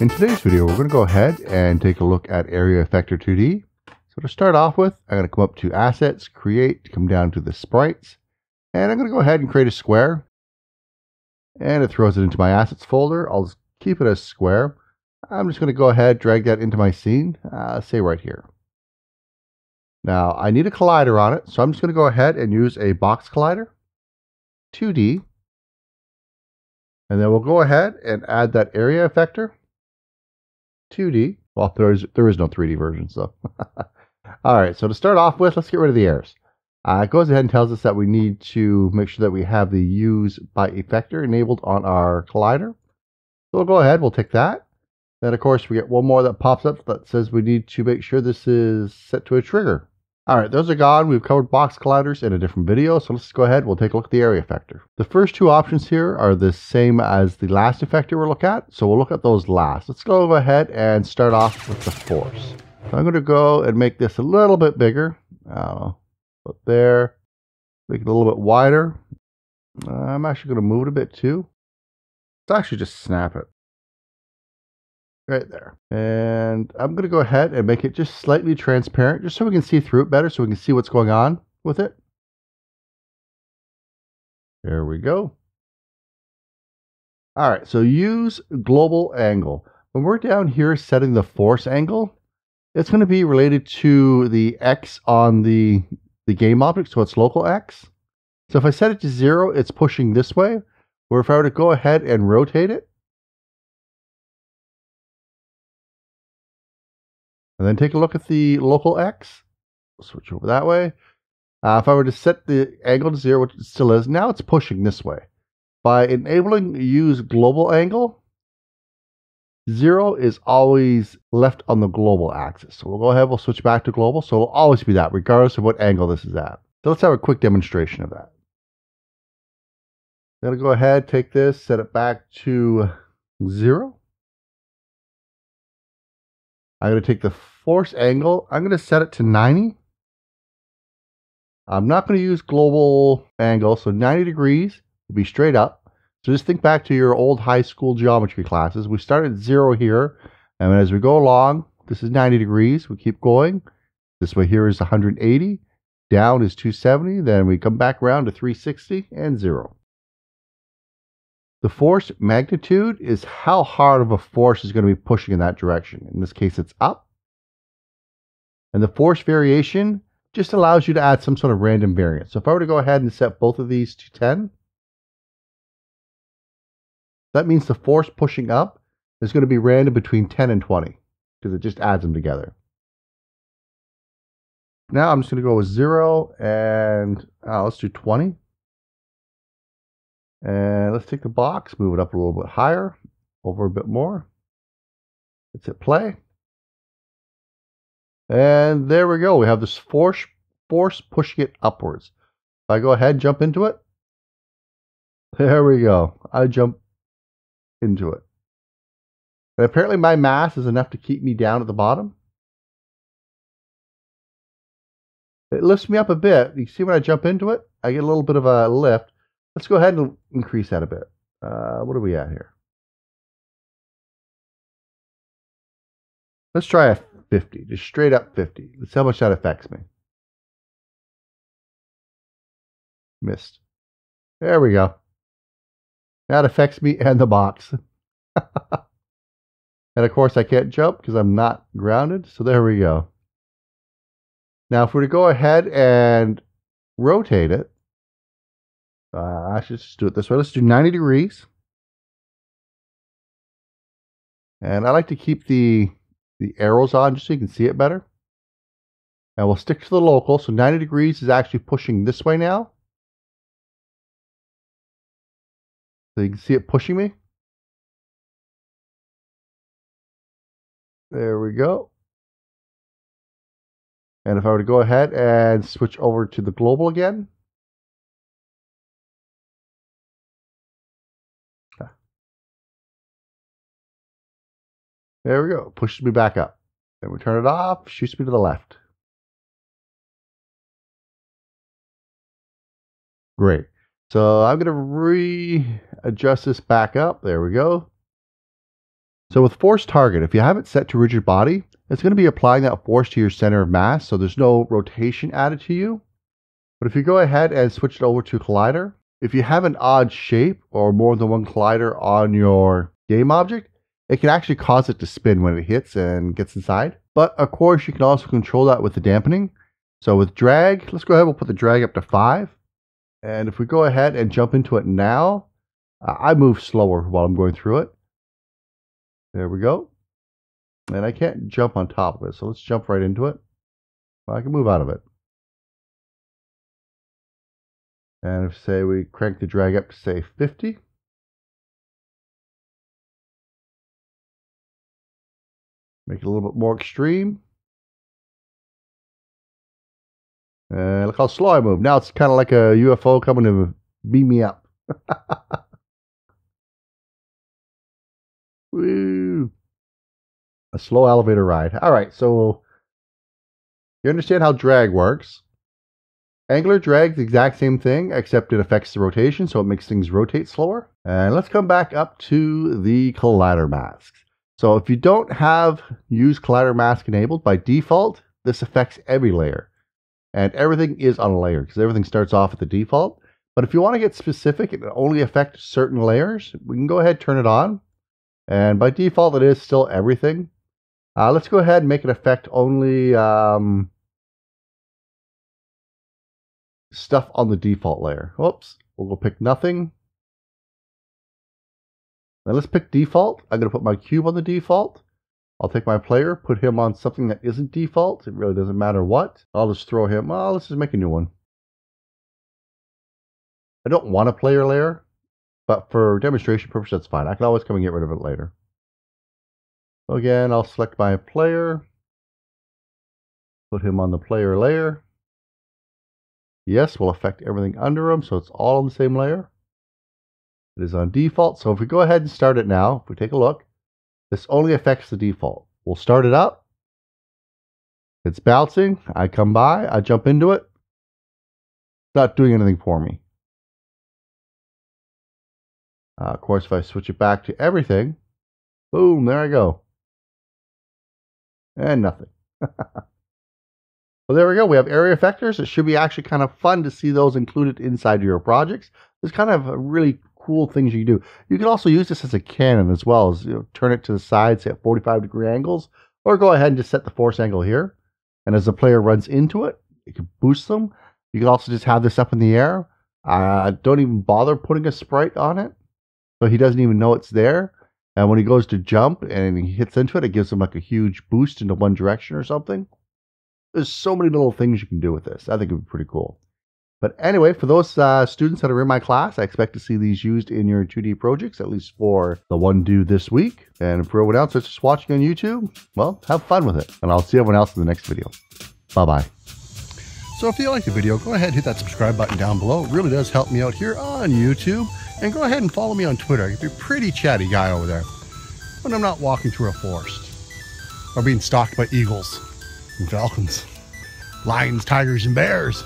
In today's video, we're going to go ahead and take a look at Area Effector 2D. So to start off with, I'm going to come up to Assets, Create, come down to the Sprites, and I'm going to go ahead and create a square. And it throws it into my Assets folder. I'll just keep it as square. I'm just going to go ahead, drag that into my scene, say right here. Now, I need a collider on it, so I'm just going to go ahead and use a Box Collider 2D. And then we'll go ahead and add that Area Effector 2D. Well, there is no 3D version, so. All right, so to start off with, let's get rid of the errors. It goes ahead and tells us that we need to make sure that we have the Use by Effector enabled on our collider. So we'll go ahead, we'll take that. Then, of course, we get one more that pops up that says we need to make sure this is set to a trigger. All right, those are gone. We've covered box colliders in a different video, so let's go ahead. We'll take a look at the Area Effector. The first two options here are the same as the last effector we'll look at, so we'll look at those last. Let's go ahead and start off with the force. So I'm going to go and make this a little bit bigger. But there, make it a little bit wider. I'm actually going to move it a bit too. Let's actually just snap it. Right there. And I'm going to go ahead and make it just slightly transparent, just so we can see through it better, so we can see what's going on with it. There we go. All right, so use global angle. When we're down here setting the force angle, it's going to be related to the X on the game object, so it's local X. So if I set it to 0, it's pushing this way, where if I were to go ahead and rotate it, and then take a look at the local X. Switch over that way. If I were to set the angle to 0, which it still is, now it's pushing this way. By enabling use global angle, 0 is always left on the global axis. So we'll go ahead, we'll switch back to global. So it'll always be that, regardless of what angle this is at. So let's have a quick demonstration of that. I'm going to go ahead, take this, set it back to 0. I'm going to take the force angle. I'm going to set it to 90. I'm not going to use global angle, so 90 degrees will be straight up. So just think back to your old high school geometry classes. We start at 0 here, and as we go along, this is 90 degrees. We keep going. This way here is 180. Down is 270. Then we come back around to 360 and 0. The force magnitude is how hard of a force is going to be pushing in that direction. In this case, it's up. And the force variation just allows you to add some sort of random variance. So if I were to go ahead and set both of these to 10, that means the force pushing up is going to be random between 10 and 20, because it just adds them together. Now I'm just going to go with 0 and let's do 20. And let's take the box, move it up a little bit higher, over a bit more. Let's hit play. And there we go. We have this force pushing it upwards. If I go ahead and jump into it, there we go. I jump into it. And apparently my mass is enough to keep me down at the bottom. It lifts me up a bit. You see when I jump into it, I get a little bit of a lift. Let's go ahead and increase that a bit. What are we at here? Let's try a 50, just straight up 50. Let's see how much that affects me. Missed. There we go. That affects me and the box. And of course I can't jump because I'm not grounded. So there we go. Now if we were to go ahead and rotate it, I should just do it this way. Let's do 90 degrees. And I like to keep the arrows on just so you can see it better. And we'll stick to the local. So 90 degrees is actually pushing this way now. So you can see it pushing me. There we go. And if I were to go ahead and switch over to the global again. There we go. Pushes me back up. Then we turn it off. Shoots me to the left. Great. So I'm going to readjust this back up. There we go. So with force target, if you have it set to rigid body, it's going to be applying that force to your center of mass, so there's no rotation added to you. But if you go ahead and switch it over to collider, if you have an odd shape or more than one collider on your game object, it can actually cause it to spin when it hits and gets inside. But of course, you can also control that with the dampening. So with drag, let's go ahead, we'll put the drag up to 5. And if we go ahead and jump into it now, I move slower while I'm going through it. There we go. And I can't jump on top of it, so let's jump right into it. Well, I can move out of it. And if, say, we crank the drag up to, say, 50. Make it a little bit more extreme. And look how slow I move. Now it's kind of like a UFO coming to beat me up. Woo! A slow elevator ride. All right, so you understand how drag works. Angular drag is the exact same thing, except it affects the rotation, so it makes things rotate slower. And let's come back up to the collider masks. So if you don't have use collider mask enabled, by default, this affects every layer. And everything is on a layer, because everything starts off at the default. But if you want to get specific and only affect certain layers, we can go ahead and turn it on. And by default, it is still everything. Let's go ahead and make it affect only stuff on the default layer. Whoops, we'll pick nothing. Now let's pick default. I'm going to put my cube on the default. I'll take my player, put him on something that isn't default. It really doesn't matter what. I'll just throw him. Oh, let's just make a new one. I don't want a player layer, but for demonstration purposes, that's fine. I can always come and get rid of it later. So again, I'll select my player. Put him on the player layer. Yes, will affect everything under him, so it's all on the same layer. It is on default, so if we go ahead and start it now, if we take a look, this only affects the default. We'll start it up. It's bouncing. I come by. I jump into it. It's not doing anything for me. Of course, if I switch it back to everything, boom, there I go. And nothing. Well, there we go. We have area effectors. It should be actually kind of fun to see those included inside your projects. There's kind of a really cool things you do. You can also use this as a cannon as well as, you know, turn it to the side, say at 45-degree angles, or go ahead and just set the force angle here. And as the player runs into it, you can boost them. You can also just have this up in the air. Don't even bother putting a sprite on it, so he doesn't even know it's there. And when he goes to jump and he hits into it, it gives him like a huge boost into one direction or something. There's so many little things you can do with this. I think it would be pretty cool. But anyway, for those students that are in my class, I expect to see these used in your 2D projects, at least for the one due this week. And for everyone else that's just watching on YouTube, well, have fun with it. And I'll see everyone else in the next video. Bye-bye. So if you like the video, go ahead and hit that subscribe button down below. It really does help me out here on YouTube. And go ahead and follow me on Twitter. I could be a pretty chatty guy over there when I'm not walking through a forest or being stalked by eagles and falcons, lions, tigers, and bears.